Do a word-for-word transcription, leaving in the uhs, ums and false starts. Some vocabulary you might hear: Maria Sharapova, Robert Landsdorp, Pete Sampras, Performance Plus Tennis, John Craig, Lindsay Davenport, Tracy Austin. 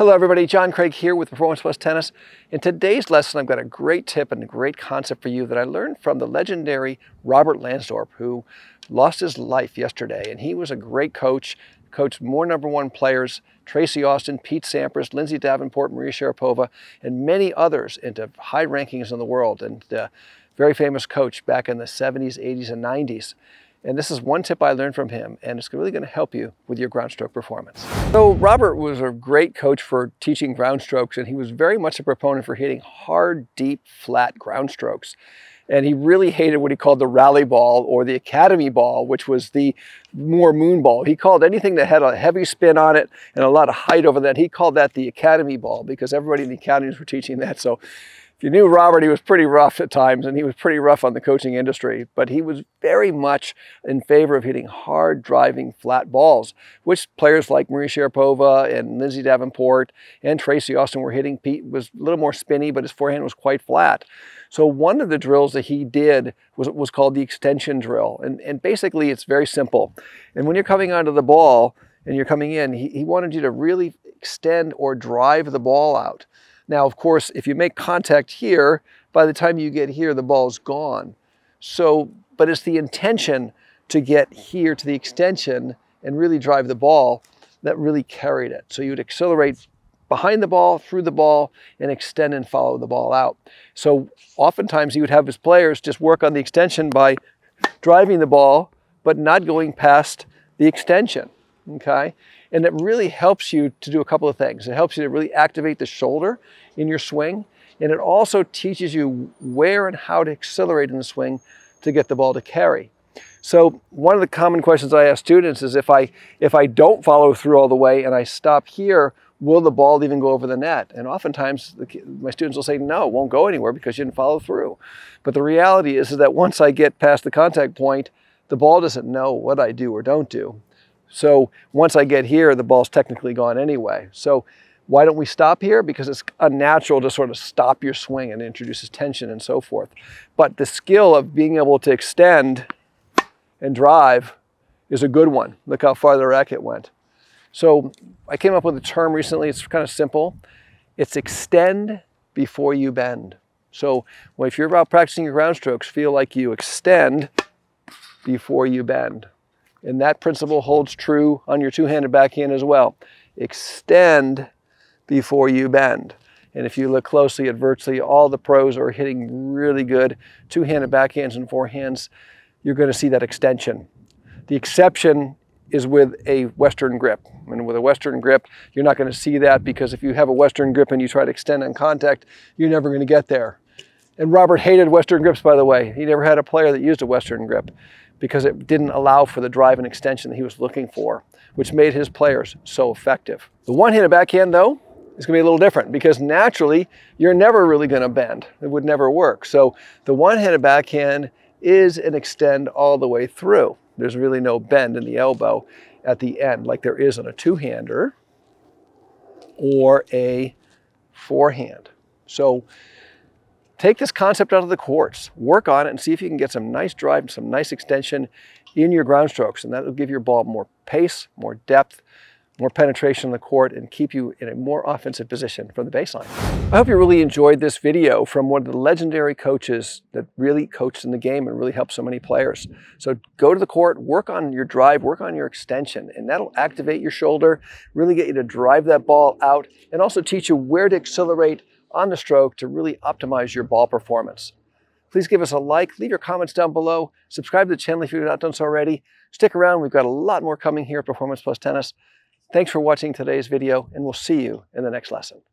Hello everybody, John Craig here with Performance Plus Tennis. In today's lesson, I've got a great tip and a great concept for you that I learned from the legendary Robert Landsdorp, who lost his life yesterday. And he was a great coach, coached more number one players, Tracy Austin, Pete Sampras, Lindsay Davenport, Maria Sharapova, and many others into high rankings in the world. And a uh, very famous coach back in the seventies, eighties, and nineties. And this is one tip I learned from him, and it's really going to help you with your ground stroke performance. So Robert was a great coach for teaching ground strokes, and he was very much a proponent for hitting hard, deep, flat ground strokes. And he really hated what he called the rally ball or the academy ball, which was the more moon ball. He called anything that had a heavy spin on it and a lot of height over that, he called that the academy ball, because everybody in the academies were teaching that. So if you knew Robert, he was pretty rough at times, and he was pretty rough on the coaching industry, but he was very much in favor of hitting hard, driving, flat balls, which players like Maria Sharapova and Lindsay Davenport and Tracy Austin were hitting. Pete was a little more spinny, but his forehand was quite flat. So one of the drills that he did was, was called the extension drill, and, and basically it's very simple. And when you're coming onto the ball and you're coming in, he, he wanted you to really extend or drive the ball out. Now, of course, if you make contact here, by the time you get here, the ball's gone. So, but it's the intention to get here to the extension and really drive the ball that really carried it. So you'd accelerate behind the ball, through the ball, and extend and follow the ball out. So oftentimes he would have his players just work on the extension by driving the ball, but not going past the extension, okay? And it really helps you to do a couple of things. It helps you to really activate the shoulder in your swing, and it also teaches you where and how to accelerate in the swing to get the ball to carry. So one of the common questions I ask students is, if I, if I don't follow through all the way and I stop here, will the ball even go over the net? And oftentimes the, my students will say, no, it won't go anywhere because you didn't follow through. But the reality is, is that once I get past the contact point, the ball doesn't know what I do or don't do. So once I get here, the ball's technically gone anyway. So why don't we stop here? Because it's unnatural to sort of stop your swing, and introduces tension and so forth. But the skill of being able to extend and drive is a good one. Look how far the racket went. So I came up with a term recently. It's kind of simple. It's extend before you bend. So well, if you're out practicing your ground strokes, feel like you extend before you bend. And that principle holds true on your two-handed backhand as well. Extend before you bend. And if you look closely at virtually all the pros are hitting really good two-handed backhands and forehands, you're going to see that extension. The exception is with a Western grip. And with a Western grip, you're not going to see that, because if you have a Western grip and you try to extend on contact, you're never going to get there. And Robert hated Western grips, by the way. He never had a player that used a Western grip, because it didn't allow for the drive and extension that he was looking for, which made his players so effective. The one-handed backhand, though, is gonna be a little different, because naturally, you're never really gonna bend. It would never work. So the one-handed backhand is an extend all the way through. There's really no bend in the elbow at the end, like there is on a two-hander or a forehand. So take this concept out of the courts, work on it, and see if you can get some nice drive and some nice extension in your ground strokes. And that will give your ball more pace, more depth, more penetration in the court, and keep you in a more offensive position from the baseline. I hope you really enjoyed this video from one of the legendary coaches that really coached in the game and really helped so many players. So go to the court, work on your drive, work on your extension, and that'll activate your shoulder, really get you to drive that ball out, and also teach you where to accelerate on the stroke to really optimize your ball performance. Please give us a like, leave your comments down below, subscribe to the channel if you've not done so already. Stick around, we've got a lot more coming here at Performance Plus Tennis. Thanks for watching today's video, and we'll see you in the next lesson.